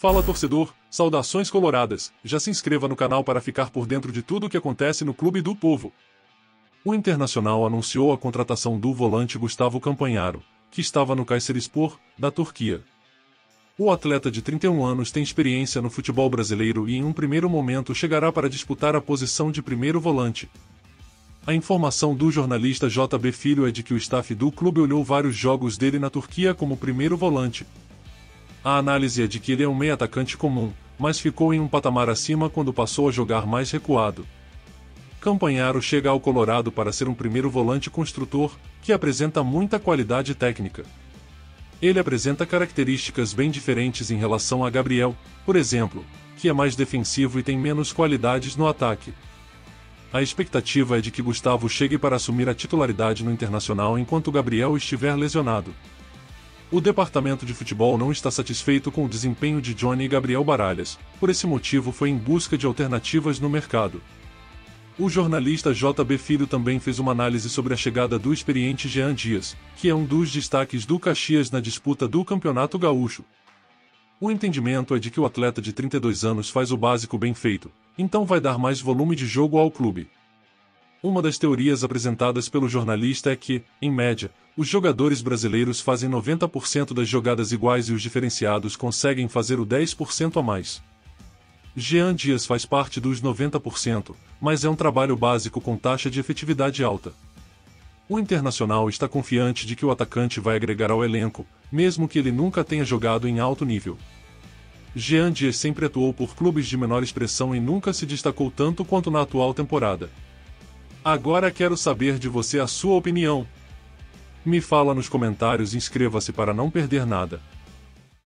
Fala torcedor, saudações coloradas, já se inscreva no canal para ficar por dentro de tudo o que acontece no Clube do Povo. O Internacional anunciou a contratação do volante Gustavo Campanharo, que estava no Kayserispor, da Turquia. O atleta de 31 anos tem experiência no futebol brasileiro e em um primeiro momento chegará para disputar a posição de primeiro volante. A informação do jornalista JB Filho é de que o staff do clube olhou vários jogos dele na Turquia como primeiro volante. A análise é de que ele é um meio-atacante comum, mas ficou em um patamar acima quando passou a jogar mais recuado. Campanharo chega ao Colorado para ser um primeiro volante construtor, que apresenta muita qualidade técnica. Ele apresenta características bem diferentes em relação a Gabriel, por exemplo, que é mais defensivo e tem menos qualidades no ataque. A expectativa é de que Gustavo chegue para assumir a titularidade no Internacional enquanto Gabriel estiver lesionado. O departamento de futebol não está satisfeito com o desempenho de Johnny e Gabriel Baralhas, por esse motivo foi em busca de alternativas no mercado. O jornalista JB Filho também fez uma análise sobre a chegada do experiente Jean Dias, que é um dos destaques do Caxias na disputa do Campeonato Gaúcho. O entendimento é de que o atleta de 32 anos faz o básico bem feito, então vai dar mais volume de jogo ao clube. Uma das teorias apresentadas pelo jornalista é que, em média, os jogadores brasileiros fazem 90% das jogadas iguais e os diferenciados conseguem fazer o 10% a mais. Jean Dias faz parte dos 90%, mas é um trabalho básico com taxa de efetividade alta. O Internacional está confiante de que o atacante vai agregar ao elenco, mesmo que ele nunca tenha jogado em alto nível. Jean Dias sempre atuou por clubes de menor expressão e nunca se destacou tanto quanto na atual temporada. Agora quero saber de você a sua opinião. Me fala nos comentários e inscreva-se para não perder nada.